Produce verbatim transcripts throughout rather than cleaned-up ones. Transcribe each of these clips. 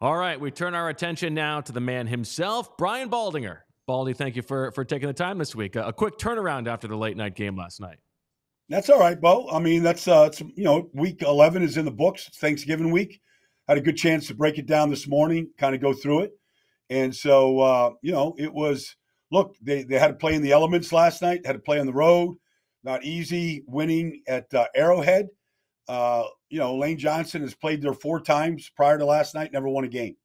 All right, we turn our attention now to the man himself, Brian Baldinger. Baldy, thank you for, for taking the time this week. A quick turnaround after the late-night game last night. That's all right, Bo. I mean, that's uh, it's, you know, week eleven is in the books. It's Thanksgiving week. Had a good chance to break it down this morning, kind of go through it. And so, uh, you know, it was, look, they, they had to play in the elements last night, had to play on the road. Not easy winning at uh, Arrowhead. Uh, you know, Lane Johnson has played there four times prior to last night, never won a game.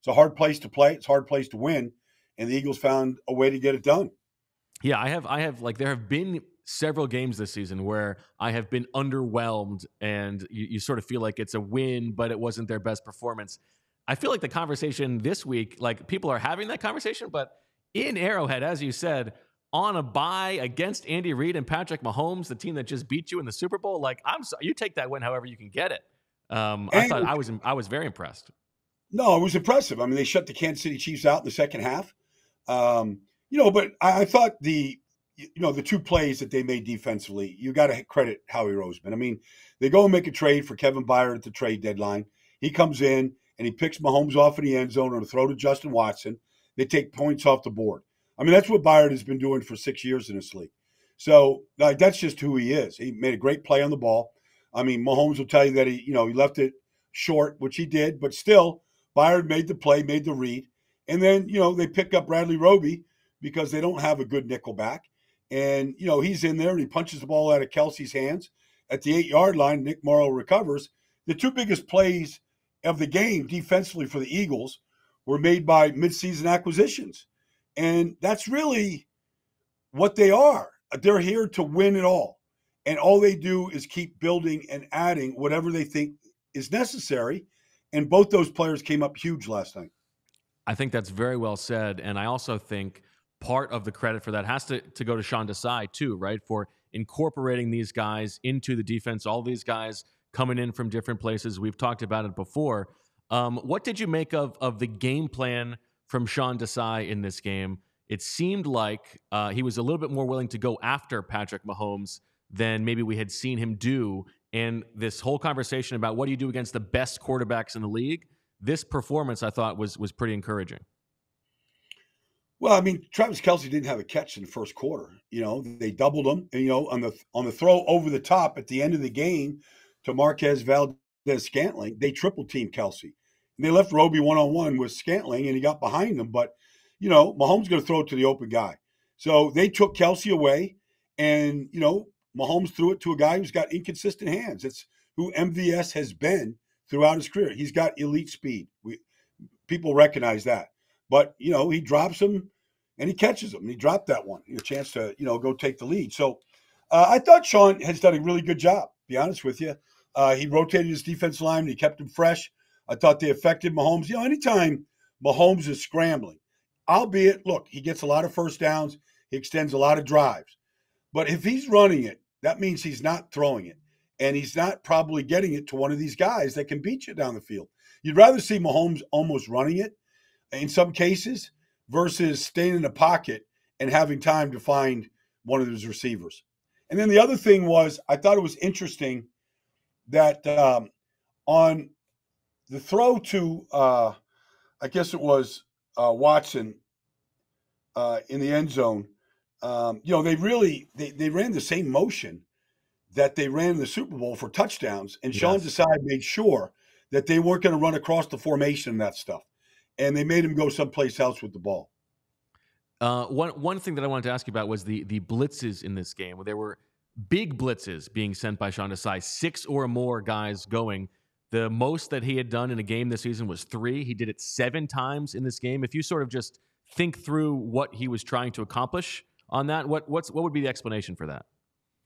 It's a hard place to play. It's a hard place to win. And the Eagles found a way to get it done. Yeah, I have, I have, like, there have been several games this season where I have been underwhelmed and you, you sort of feel like it's a win, but it wasn't their best performance. I feel like the conversation this week, like, people are having that conversation, but in Arrowhead, as you said, on a bye against Andy Reid and Patrick Mahomes, the team that just beat you in the Super Bowl, like, I'm sorry, you take that win however you can get it. Um, I thought I was, I was very impressed. No, it was impressive. I mean, they shut the Kansas City Chiefs out in the second half. Um, you know, but I, I thought the, you know, the two plays that they made defensively, you got to credit Howie Roseman. I mean, they go and make a trade for Kevin Byard at the trade deadline. He comes in and he picks Mahomes off in the end zone on a throw to Justin Watson. They take points off the board. I mean, that's what Byard has been doing for six years in this league. So, like, that's just who he is. He made a great play on the ball. I mean, Mahomes will tell you that he, you know, he left it short, which he did, but still, Byard made the play, made the read. And then, you know, they pick up Bradley Roby because they don't have a good nickel back. And, you know, he's in there and he punches the ball out of Kelce's hands. At the eight-yard line, Nick Morrow recovers. The two biggest plays of the game defensively for the Eagles were made by midseason acquisitions. And that's really what they are. They're here to win it all. And all they do is keep building and adding whatever they think is necessary. And both those players came up huge last night. I think that's very well said. And I also think part of the credit for that has to, to go to Sean Desai too, right? For incorporating these guys into the defense, all these guys coming in from different places. We've talked about it before. Um, what did you make of, of the game plan from Sean Desai in this game? It seemed like uh, he was a little bit more willing to go after Patrick Mahomes than maybe we had seen him do. And this whole conversation about what do you do against the best quarterbacks in the league, this performance, I thought, was was pretty encouraging. Well, I mean, Travis Kelce didn't have a catch in the first quarter. You know, they doubled him, and, you know, on the on the throw over the top at the end of the game to Marquez Valdez-Scantling, they triple-teamed Kelce. They left Roby one-on-one with Scantling, and he got behind him. But, you know, Mahomes going to throw it to the open guy. So they took Kelce away, and, you know, Mahomes threw it to a guy who's got inconsistent hands. That's who M V S has been throughout his career. He's got elite speed. We, people recognize that. But, you know, he drops him, and he catches him. And he dropped that one. A chance to, you know, go take the lead. So uh, I thought Sean has done a really good job, to be honest with you. Uh, he rotated his defense line, and he kept him fresh. I thought they affected Mahomes. You know, anytime Mahomes is scrambling, albeit, look, he gets a lot of first downs. He extends a lot of drives. But if he's running it, that means he's not throwing it. And he's not probably getting it to one of these guys that can beat you down the field. You'd rather see Mahomes almost running it in some cases versus staying in the pocket and having time to find one of his receivers. And then the other thing was, I thought it was interesting that um, on – the throw to, uh, I guess it was uh, Watson uh, in the end zone, um, you know, they really, they, they ran the same motion that they ran in the Super Bowl for touchdowns. And yes, Sean Desai made sure that they weren't going to run across the formation and that stuff. And they made him go someplace else with the ball. Uh, one one thing that I wanted to ask you about was the the blitzes in this game, where there were big blitzes being sent by Sean Desai, six or more guys going. The most that he had done in a game this season was three. He did it seven times in this game. If you sort of just think through what he was trying to accomplish on that, what what's what would be the explanation for that?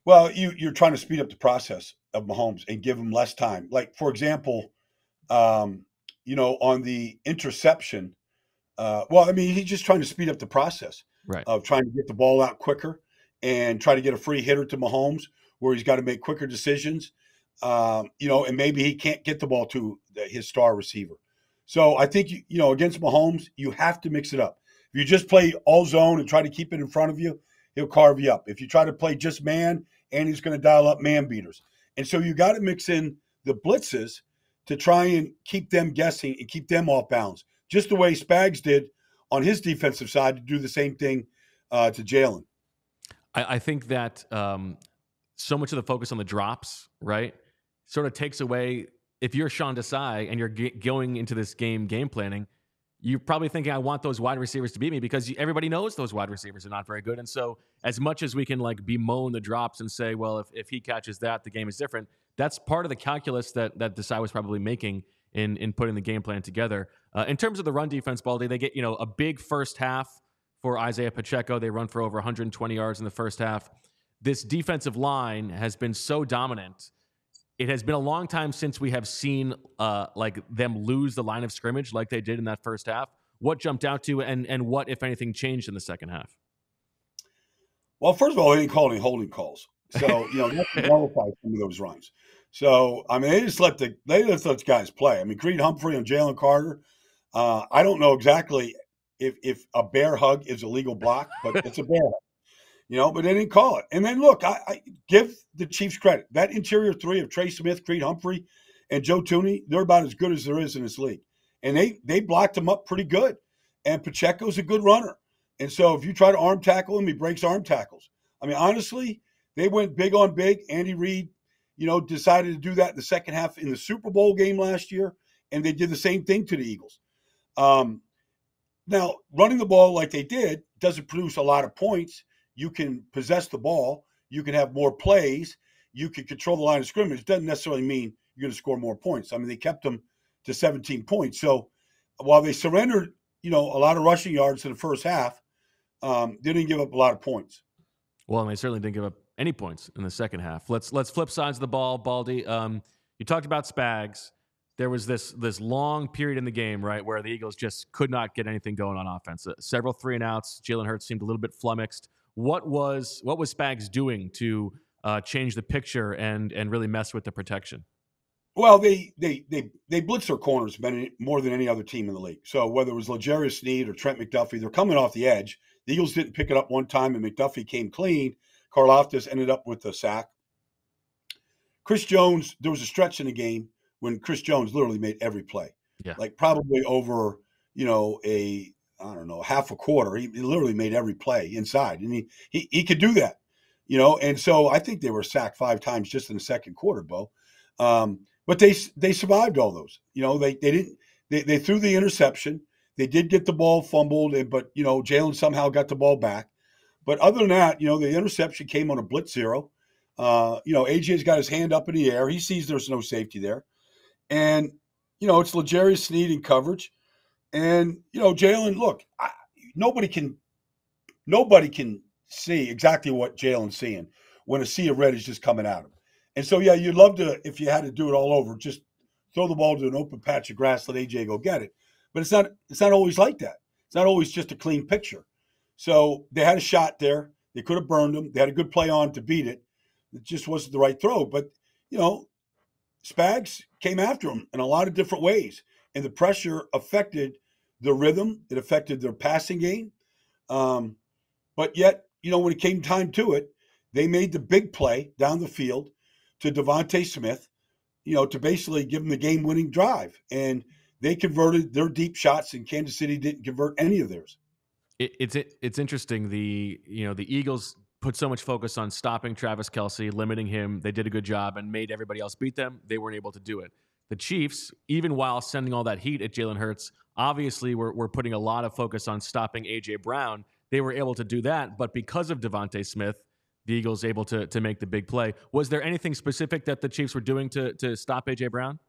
Well, you, you're trying to speed up the process of Mahomes and give him less time. Like, for example, um, you know, on the interception, uh, well, I mean, he's just trying to speed up the process, right, of trying to get the ball out quicker and try to get a free hitter to Mahomes where he's got to make quicker decisions. Um, you know, and maybe he can't get the ball to his star receiver. So I think, you, you know, against Mahomes, you have to mix it up. If you just play all zone and try to keep it in front of you, he'll carve you up. If you try to play just man, and he's going to dial up man beaters. And so you got to mix in the blitzes to try and keep them guessing and keep them off balance, just the way Spags did on his defensive side to do the same thing uh, to Jalen. I, I think that um, so much of the focus on the drops, right, sort of takes away – if you're Sean Desai and you're g- going into this game game planning, you're probably thinking, I want those wide receivers to beat me, because everybody knows those wide receivers are not very good. And so as much as we can like bemoan the drops and say, well, if, if he catches that, the game is different, that's part of the calculus that that Desai was probably making in, in putting the game plan together. Uh, in terms of the run defense, Baldy, they get, you know, a big first half for Isaiah Pacheco. They run for over one hundred twenty yards in the first half. This defensive line has been so dominant. It has been a long time since we have seen uh, like them lose the line of scrimmage like they did in that first half. What jumped out to you, and and what, if anything, changed in the second half? Well, first of all, they didn't call any holding calls, so you know nothing qualifies some of those runs. So I mean, they just let the they just let the guys play. I mean, Creed Humphrey and Jalen Carter. Uh, I don't know exactly if if a bear hug is a legal block, but it's a bear hug. You know, but they didn't call it. And then, look, I, I give the Chiefs credit. That interior three of Trey Smith, Creed Humphrey, and Joe Tooney, they're about as good as there is in this league. And they they blocked him up pretty good. And Pacheco's a good runner. And so if you try to arm tackle him, he breaks arm tackles. I mean, honestly, they went big on big. Andy Reid, you know, decided to do that in the second half in the Super Bowl game last year, and they did the same thing to the Eagles. Um, now, running the ball like they did doesn't produce a lot of points. You can possess the ball. You can have more plays. You can control the line of scrimmage. It doesn't necessarily mean you're going to score more points. I mean, they kept them to seventeen points. So while they surrendered, you know, a lot of rushing yards in the first half, um, they didn't give up a lot of points. Well, and they certainly didn't give up any points in the second half. Let's let's flip sides of the ball, Baldy. Um, you talked about Spags. There was this this long period in the game, right, where the Eagles just could not get anything going on offense. Uh, several three and outs. Jalen Hurts seemed a little bit flummoxed. What was what was Spags doing to uh, change the picture and and really mess with the protection? Well, they they they they blitz their corners more than any other team in the league. So whether it was L'Jarius Sneed or Trent McDuffie, they're coming off the edge. The Eagles didn't pick it up one time, and McDuffie came clean. Karloftis ended up with the sack. Chris Jones, there was a stretch in the game when Chris Jones literally made every play. Yeah. Like probably over, you know, a – I don't know, half a quarter. He, he literally made every play inside. And he, he he could do that, you know. And so I think they were sacked five times just in the second quarter, Bo. Um, but they they survived all those. You know, they they didn't they, they threw the interception. They did get the ball fumbled, and but you know, Jalen somehow got the ball back. But other than that, you know, the interception came on a blitz zero. Uh, you know, A J's got his hand up in the air. He sees there's no safety there. And, you know, it's L'Jarius Sneed in coverage. And, you know, Jalen, look, I, nobody can nobody can see exactly what Jalen's seeing when a sea of red is just coming at him. And so, yeah, you'd love to, if you had to do it all over, just throw the ball to an open patch of grass, let A J go get it. But it's not it's not always like that. It's not always just a clean picture. So they had a shot there. They could have burned him. They had a good play on to beat it. It just wasn't the right throw. But, you know, Spags came after him in a lot of different ways. And the pressure affected the rhythm. It affected their passing game. Um, but yet, you know, when it came time to it, they made the big play down the field to DeVonta Smith, you know, to basically give them the game-winning drive. And they converted their deep shots, and Kansas City didn't convert any of theirs. It, it's it, it's interesting. The, you know, the Eagles put so much focus on stopping Travis Kelce, limiting him. They did a good job and made everybody else beat them. They weren't able to do it. The Chiefs, even while sending all that heat at Jalen Hurts, obviously were, were putting a lot of focus on stopping A J. Brown. They were able to do that, but because of DeVonta Smith, the Eagles able to to make the big play. Was there anything specific that the Chiefs were doing to to stop A J. Brown?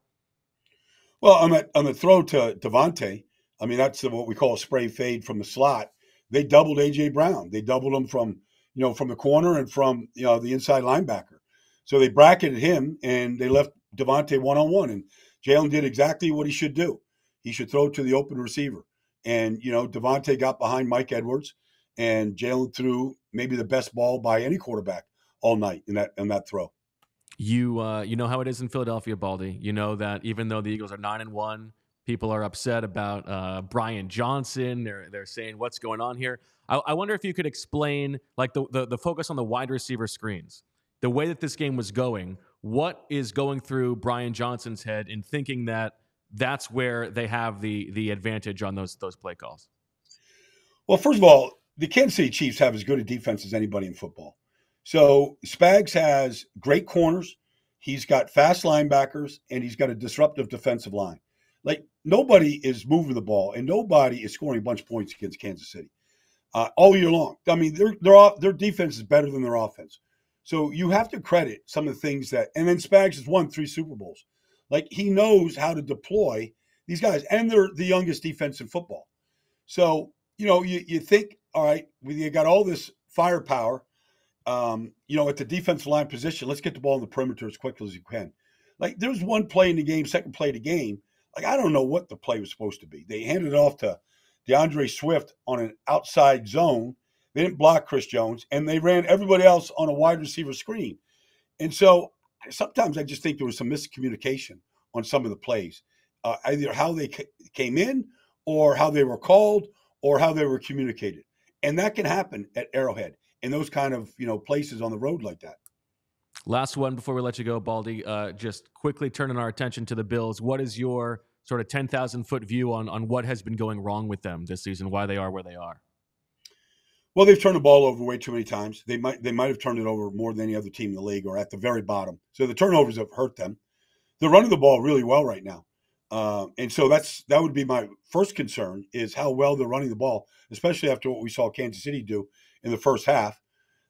Well, on the, on the throw to DeVonta, I mean, that's what we call a spray fade from the slot. They doubled A J. Brown. They doubled him from, you know, from the corner and from, you know, the inside linebacker. So they bracketed him, and they left DeVonta one-on-one, and Jalen did exactly what he should do. He should throw to the open receiver. And, you know, DeVonta got behind Mike Edwards, and Jalen threw maybe the best ball by any quarterback all night in that in that throw. You uh, you know how it is in Philadelphia, Baldy. You know that even though the Eagles are nine and one, people are upset about uh, Brian Johnson. They're, they're saying, what's going on here? I, I wonder if you could explain, like, the, the the focus on the wide receiver screens, the way that this game was going. What is going through Brian Johnson's head in thinking that that's where they have the the advantage on those those play calls? Well, first of all, the Kansas City Chiefs have as good a defense as anybody in football. So Spags has great corners. He's got fast linebackers, and he's got a disruptive defensive line. Like, nobody is moving the ball, and nobody is scoring a bunch of points against Kansas City uh, all year long. I mean, their their their defense is better than their offense. So you have to credit some of the things that – and then Spags has won three Super Bowls. Like, he knows how to deploy these guys, and they're the youngest defense in football. So, you know, you, you think, all right, you got all this firepower, um, you know, at the defensive line position. Let's get the ball in the perimeter as quickly as you can. Like, there was one play in the game, second play of the game. Like, I don't know what the play was supposed to be. They handed it off to DeAndre Swift on an outside zone. They didn't block Chris Jones, and they ran everybody else on a wide receiver screen. And so sometimes I just think there was some miscommunication on some of the plays, uh, either how they ca- came in or how they were called or how they were communicated. And that can happen at Arrowhead in those kind of, you know, places on the road like that. Last one before we let you go, Baldy. Uh, just quickly turning our attention to the Bills. What is your sort of ten thousand foot view on on what has been going wrong with them this season, why they are where they are? Well, they've turned the ball over way too many times. They might they might have turned it over more than any other team in the league, or at the very bottom. So the turnovers have hurt them. They're running the ball really well right now. Uh, and so that's that would be my first concern, is how well they're running the ball, especially after what we saw Kansas City do in the first half.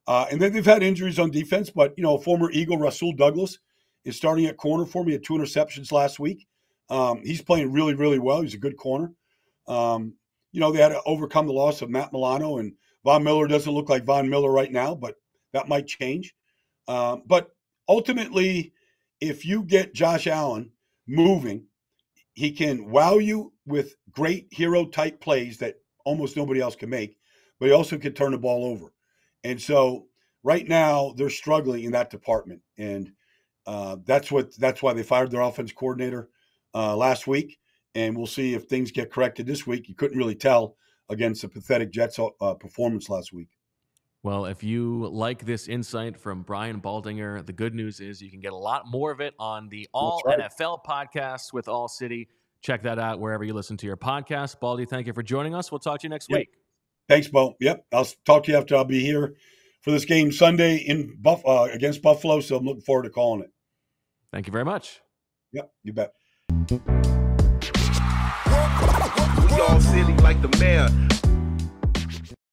Uh, and then they've had injuries on defense, but, you know, former Eagle Rasul Douglas is starting at corner for me at two interceptions last week. Um, he's playing really, really well. He's a good corner. Um, you know, they had to overcome the loss of Matt Milano, and Von Miller doesn't look like Von Miller right now, but that might change. Uh, but ultimately, if you get Josh Allen moving, he can wow you with great hero-type plays that almost nobody else can make, but he also can turn the ball over. And so right now they're struggling in that department, and uh, that's what that's why they fired their offense coordinator uh, last week, and we'll see if things get corrected this week. You couldn't really tell against the pathetic Jets uh, performance last week. Well, if you like this insight from Brian Baldinger, the good news is you can get a lot more of it on the All right. N F L podcast with All City. Check that out wherever you listen to your podcast. Baldy, thank you for joining us. We'll talk to you next yep. week. Thanks, Bo. Yep, I'll talk to you after. I'll be here for this game Sunday in Buff uh, against Buffalo, so I'm looking forward to calling it. Thank you very much. Yep, you bet. All City like the mayor.